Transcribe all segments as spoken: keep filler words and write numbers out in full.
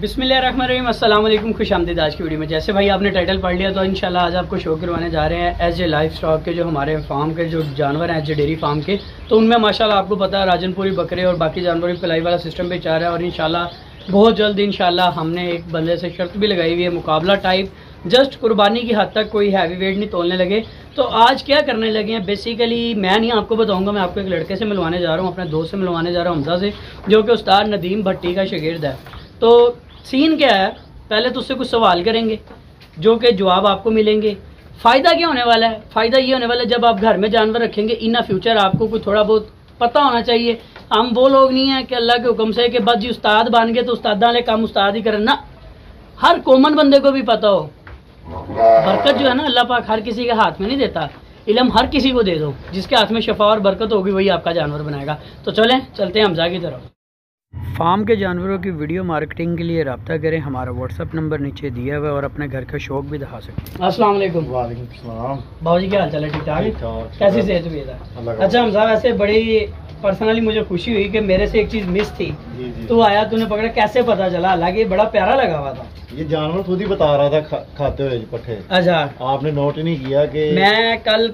बिस्मिल्लाहिर्रहमानिर्रहीम, अस्सलाम वालेकुम, खुश आमदीद। आज की वीडियो में जैसे भाई आपने टाइटल पढ़ लिया तो इंशाल्लाह आज आपको शो करवाने जा रहे हैं एसजे लाइवस्टॉक के जो हमारे फार्म के जो जानवर हैं एसजे डेयरी फार्म के, तो उनमें माशाल्लाह आपको पता है राजनपुरी बकरे और बाकी जानवरों की पिलाई वाला सिस्टम भी चाह रहा है। और इंशाल्लाह बहुत जल्द इंशाल्लाह हमने एक बंदे से शर्त भी लगाई हुई है, मुकाबला टाइप, जस्ट कुर्बानी की हद तक कोई हैवी वेट नहीं तोलने लगे। तो आज क्या करने लगे हैं बेसिकली मैं नहीं आपको बताऊंगा, मैं आपको एक लड़के से मिलवाने जा रहा हूँ, अपने दोस्त से मिलवाने जा रहा हूँ, हमजा से, जो कि उस्ताद नदीम भट्टी का शागिर्द है। तो सीन क्या है, पहले तो उससे कुछ सवाल करेंगे जो कि जवाब आपको मिलेंगे। फ़ायदा क्या होने वाला है? फ़ायदा ये होने वाला है जब आप घर में जानवर रखेंगे इन अ फ्यूचर आपको कुछ थोड़ा बहुत पता होना चाहिए। हम वो लोग नहीं हैं कि अल्लाह के हुक्म से कि बस जी उस्ताद बन गए तो उस्ताद वाले काम उस्ताद ही करें ना। हर कॉमन बंदे को भी पता हो, बरकत जो है ना अल्लाह पाक हर किसी के हाथ में नहीं देता, इलम हर किसी को दे दो, जिसके हाथ में शफा और बरकत होगी वही आपका जानवर बनाएगा। तो चलें चलते हैं हमजा की तरफ। फार्म के जानवरों की वीडियो मार्केटिंग के लिए रब्ता करें, हमारा व्हाट्सअप नंबर नीचे दिया हुआ है और अपने घर का शौक भी दिखा सकते हैं। अस्सलाम वालेकुम। वालेकुम सलाम। बाबू जी क्या हाल चाल है? ठीक ठाक। कैसी सेहत हुई था? अच्छा हमजा, वैसे बड़ी पर्सनली मुझे खुशी हुई कि मेरे से एक चीज़ मिस थी, तो आया तूने पकड़ा, कैसे पता चला? हालांकि बड़ा प्यारा लगा हुआ था ये जानवर, खुद ही बता रहा था खा, खाते हुए पट्ठे। अच्छा आपने नोट नहीं किया कि मैं कल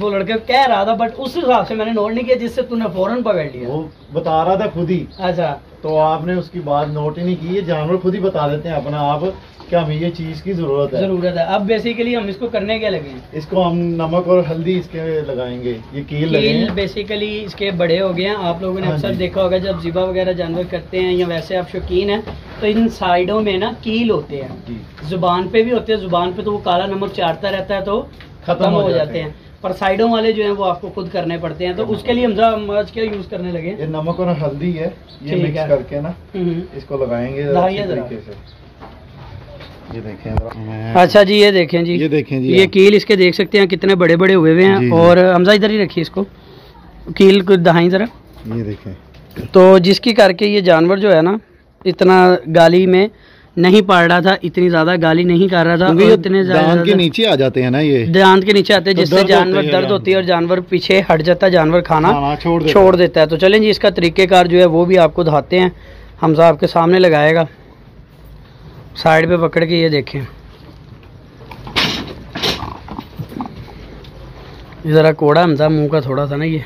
वो लड़के कह रहा था, बट उस हिसाब से मैंने नोट नहीं किया जिससे तूने फौरन पकड़ लिया। वो बता रहा था खुद ही। अच्छा तो आपने उसकी बात नोट ही नहीं की। ये जानवर खुद ही बता देते हैं अपना आप कि हमें ये चीज की जरूरत है जरूरत है अब बेसिकली हम इसको करने के लगे हैं, इसको हम नमक और हल्दी इसके लगाएंगे, ये कील कील बेसिकली इसके बड़े हो गए हैं। आप लोगों ने अक्सर देखा होगा जब जिबा वगैरह जानवर करते हैं या वैसे आप शौकीन हैं तो इन साइडों में ना कील होते हैं, जुबान पे भी होते हैं, जुबान पे तो वो काला नमक चाटता रहता है तो खत्म हो जाते हैं, पर साइडों वाले जो हैं वो आपको खुद करने पड़ते हैं। तो उसके लिए हमजा हम आज क्या यूज करने लगे, ये नमक और हल्दी है, ये मिक्स करके ना इसको लगाएंगे तरीके से। ये देखें, अच्छा जी ये देखें जी ये देखें जी ये कील इसके देख सकते हैं कितने बड़े बड़े हुए हुए हैं। और हमजा इधर ही रखिए इसको, कील को दहाई जरा, ये देखें। तो जिसकी करके ये जानवर जो है ना इतना गाली में नहीं पड़ रहा था, इतनी ज्यादा गाली नहीं कर रहा था, क्योंकि इतने दांत के नीचे आ जाते हैं ना, ये दांत के नीचे आते हैं तो जिससे जानवर है, दर्द होती है और जानवर पीछे हट जाता है, जानवर खाना आ, छोड़, देता, छोड़ है। देता है। तो चलें जी इसका तरीकेकार जो है वो भी आपको दिखाते हैं। हमजा आपके सामने लगाएगा, साइड पे पकड़ के ये देखें जरा, कोड़ा हमजा मुँह का थोड़ा सा ना, ये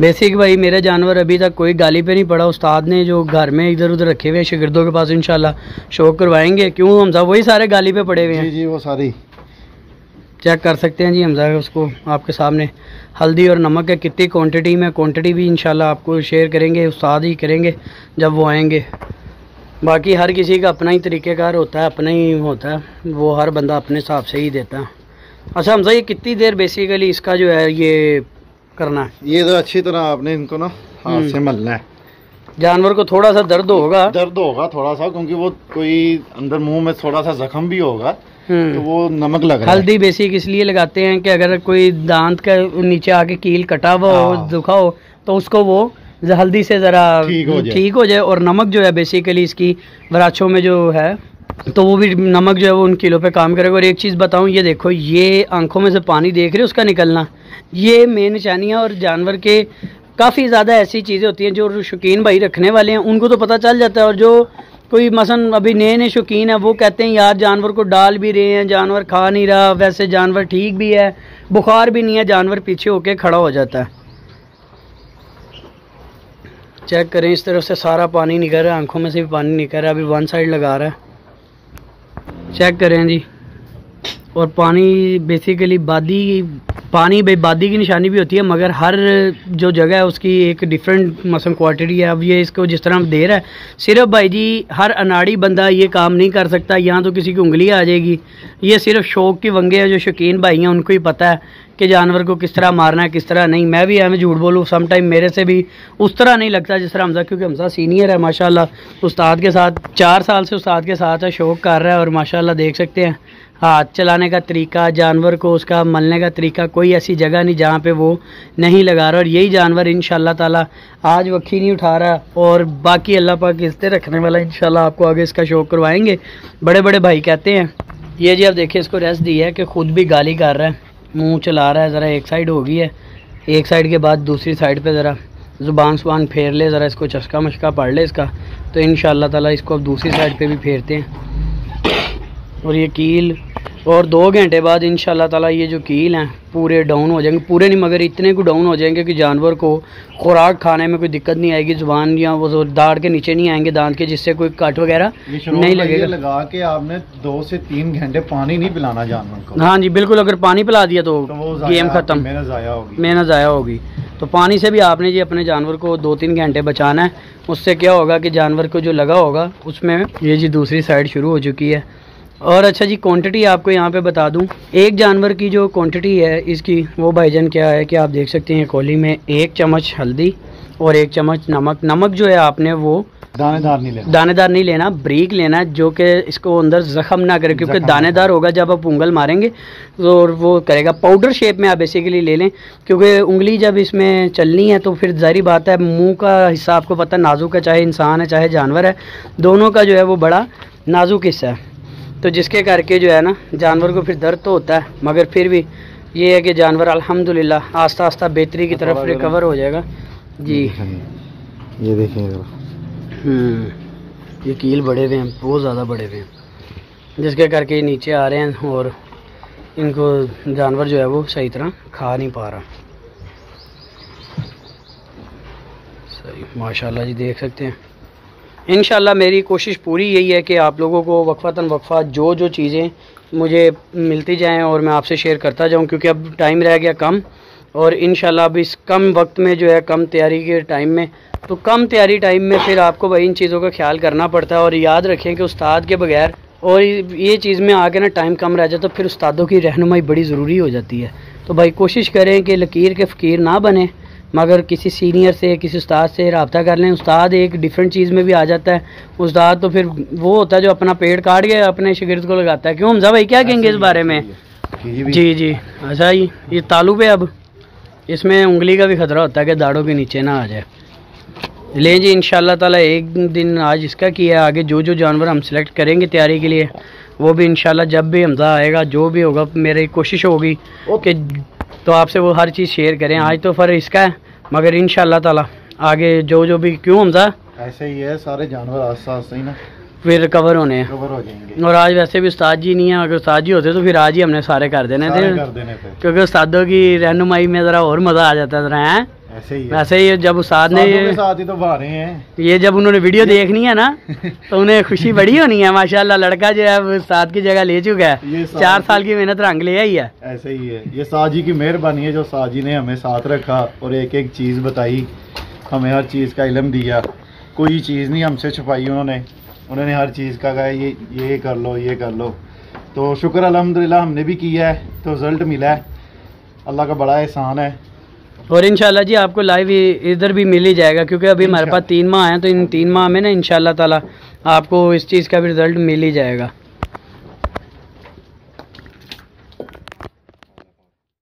बेसिक भाई मेरे जानवर अभी तक कोई गाली पे नहीं पड़ा। उस्ताद ने जो घर में इधर उधर रखे हुए हैं शागिर्दों के पास इंशाल्लाह शो करवाएंगे। क्यों हमजा? वही सारे गाली पे पड़े हुए हैं। जी जी वो सारी चेक कर सकते हैं जी हमजा, उसको आपके सामने हल्दी और नमक है कितनी क्वांटिटी में, क्वांटिटी भी इंशाल्लाह आपको शेयर करेंगे, उस्ताद ही करेंगे जब वो आएंगे। बाकी हर किसी का अपना ही तरीक़ेकार होता है, अपना ही होता है, वो हर बंदा अपने हिसाब से ही देता है। अच्छा हमजा ये कितनी देर बेसिकली इसका जो है ये करना है? ये तो अच्छी तरह आपने इनको ना हाथ से मलना है। जानवर को थोड़ा सा दर्द होगा, दर्द होगा थोड़ा सा, क्योंकि वो कोई अंदर मुंह में थोड़ा सा जख्म भी होगा, तो वो नमक लग रहा है। हल्दी बेसिक इसलिए लगाते हैं कि अगर कोई दांत का नीचे आके कील कटा हुआ हो, दुखा हो, तो उसको वो हल्दी से जरा ठीक हो जाए। और नमक जो है बेसिकली इसकी वराछों में जो है तो वो भी नमक जो है वो उन किलो पे काम करेगा। और एक चीज़ बताऊं, ये देखो ये आंखों में से पानी देख रहे हो उसका निकलना, ये मेन निशानियाँ। और जानवर के काफ़ी ज़्यादा ऐसी चीज़ें होती हैं जो शौकीन भाई रखने वाले हैं उनको तो पता चल जाता है, और जो कोई मसलन अभी नए नए शौकीन है वो कहते हैं यार जानवर को डाल भी रहे हैं, जानवर खा नहीं रहा, वैसे जानवर ठीक भी है, बुखार भी नहीं है, जानवर पीछे होके खड़ा हो जाता है। चेक करें इस तरफ से सारा पानी निकल रहा है, आँखों में से भी पानी निकल रहा है, अभी वन साइड लगा रहा है, चेक करें जी। और पानी बेसिकली बादी पानी बेबादी की निशानी भी होती है, मगर हर जो जगह है उसकी एक डिफरेंट मसलन क्वांटिटी है। अब ये इसको जिस तरह हम दे रहा है, सिर्फ भाई जी हर अनाड़ी बंदा ये काम नहीं कर सकता, यहाँ तो किसी की उंगली आ जाएगी। ये सिर्फ शौक के वंगे हैं, जो शौकीन भाई हैं उनको ही पता है कि जानवर को किस तरह मारना है किस तरह नहीं। मैं भी हमें झूठ बोलूँ सम टाइम मेरे से भी उस तरह नहीं लगता जिस तरह हमजा, क्योंकि हमजा सीनियर है माशाल्लाह, उस्ताद के साथ चार साल से उस्ताद के साथ है, शौक कर रहा है। और माशाल्लाह देख सकते हैं हाथ चलाने का तरीका, जानवर को उसका मलने का तरीका, कोई ऐसी जगह नहीं जहाँ पे वो नहीं लगा रहा। और यही जानवर इंशाल्लाह ताला आज वक्खी नहीं उठा रहा, और बाकी अल्लाह पाक इज्जत रखने वाला इंशाल्लाह आपको आगे इसका शौक करवाएंगे। बड़े बड़े भाई कहते हैं ये जी, आप देखिए इसको रेस्ट दी है कि खुद भी गाली कर रहा है, मुँह चला रहा है, ज़रा एक साइड हो गई है, एक साइड के बाद दूसरी साइड पर ज़रा ज़ुबान सुबान फेर ले ज़रा, इसको चस्का मशका पढ़ ले इसका, तो इंशाअल्लाह ताला इसको अब दूसरी साइड पे भी फेरते हैं। और ये कील, और दो घंटे बाद इंशाअल्लाह ताला ये जो कील हैं पूरे डाउन हो जाएंगे, पूरे नहीं मगर इतने को डाउन हो जाएंगे कि जानवर को खुराक खाने में कोई दिक्कत नहीं आएगी, जुबान या वो दाढ़ के नीचे नहीं आएंगे दांत के, जिससे कोई काट वगैरह नहीं लगेगा। लगा के आपने दो से तीन घंटे पानी नहीं पिलाना जानवर को। हाँ जी बिल्कुल, अगर पानी पिला दिया तो गेम खत्म, मेहनत ज़ाया होगी। तो पानी से भी आपने जी अपने जानवर को दो तीन घंटे बचाना है, उससे क्या होगा कि जानवर को जो लगा होगा उसमें। ये जी दूसरी साइड शुरू हो चुकी है। और अच्छा जी क्वांटिटी आपको यहाँ पे बता दूँ, एक जानवर की जो क्वांटिटी है इसकी वो भाईजान क्या है कि आप देख सकते हैं कौली में एक चम्मच हल्दी और एक चम्मच नमक। नमक जो है आपने वो दानेदार नहीं लेना, दानेदार नहीं लेना, ब्रीक लेना, जो कि इसको अंदर ज़ख़म ना करे, क्योंकि दानेदार होगा जब आप उंगल मारेंगे तो वो करेगा। पाउडर शेप में आप बेसिकली ले लें, क्योंकि उंगली जब इसमें चलनी है तो फिर ज़ाहिर बात है मुंह का हिस्सा आपको पता है नाजुक है, चाहे इंसान है चाहे जानवर है, दोनों का जो है वो बड़ा नाजुक हिस्सा है, तो जिसके करके जो है ना जानवर को फिर दर्द तो होता है, मगर फिर भी ये है कि जानवर अल्हम्दुलिल्लाह आस्ता आस्ता बेहतरी की तरफ रिकवर हो जाएगा जी। ये देखें हम्म ये कील बड़े हुए हैं, बहुत ज़्यादा बड़े हुए हैं, जिसके करके नीचे आ रहे हैं और इनको जानवर जो है वो सही तरह खा नहीं पा रहा। सही माशाल्लाह जी देख सकते हैं। इंशाल्लाह मेरी कोशिश पूरी यही है कि आप लोगों को वक्फ़तन वक्फ़ा जो जो चीज़ें मुझे मिलती जाएं और मैं आपसे शेयर करता जाऊं, क्योंकि अब टाइम रह गया कम, और इंशाल्लाह अब इस कम वक्त में जो है कम तैयारी के टाइम में, तो कम तैयारी टाइम में फिर आपको भाई इन चीज़ों का ख्याल करना पड़ता है। और याद रखें कि उस्ताद के बगैर और ये चीज़ में आके ना टाइम कम रह जाए तो फिर उस्तादों की रहनुमाई बड़ी ज़रूरी हो जाती है। तो भाई कोशिश करें कि लकीर के फ़कीर ना बने, मगर किसी सीनियर से किसी उस्ताद से रब्ता कर लें। उस्ताद एक डिफरेंट चीज़ में भी आ जाता है, उस्ताद तो फिर वो होता है जो अपना पेड़ काट के अपने शागिर्द को लगाता है। क्यों हमजा भाई क्या कहेंगे इस बारे में? जी जी अच्छा जी ये तालू पे अब इसमें उंगली का भी ख़तरा होता है कि दाढ़ों के नीचे ना आ जाए। लें जी इंशाल्लाह ताला एक दिन आज इसका किया है, आगे जो जो जानवर हम सेलेक्ट करेंगे तैयारी के लिए वो भी इंशाल्लाह जब भी हमजा आएगा जो भी होगा मेरी कोशिश होगी कि तो आपसे वो हर चीज़ शेयर करें। आज तो फर इसका है, मगर इंशाल्लाह ताला आगे जो जो भी क्यों हमजा ऐसे ही है, सारे जानवर आस्ता आस्ता ही ना फिर कवर होने हैं, कवर हो जाएंगे। और आज वैसे भी उस्ताद जी नहीं है, अगर उस्ताद जी होते तो फिर आज ही हमने सारे कर देने सारे थे, कर देने थे। क्योंकि उस्तादों की रहनुमाई में ज़रा और मज़ा आ जाता ज़रा है ऐसे ही है। वैसे ही जब उस्ताद ने ये साथ ही तो बारे हैं, ये जब उन्होंने वीडियो देखनी है ना तो उन्हें खुशी बड़ी होनी है। माशाल्लाह लड़का जो है उस्ताद की जगह ले चुका है, चार साल की मेहनत रंग ले आई है। ऐसे ही है, ये उस्ताद जी की मेहरबानी है जो उस्ताद जी ने हमें साथ रखा और एक एक चीज़ बताई, हमें हर चीज़ का इलम दिया, कोई चीज़ नहीं हमसे छुपाई उन्होंने उन्होंने हर चीज़ का कहा ये ये कर लो ये कर लो। तो शुक्र अल्हम्दुलिल्लाह हमने भी किया है तो रिज़ल्ट मिला है, अल्लाह का बड़ा एहसान है। और इंशाल्लाह जी आपको लाइव इधर भी मिल ही जाएगा, क्योंकि अभी हमारे पास तीन माह हैं, तो इन तीन माह में ना इंशाल्लाह ताला आपको इस चीज़ का भी रिज़ल्ट मिल ही जाएगा।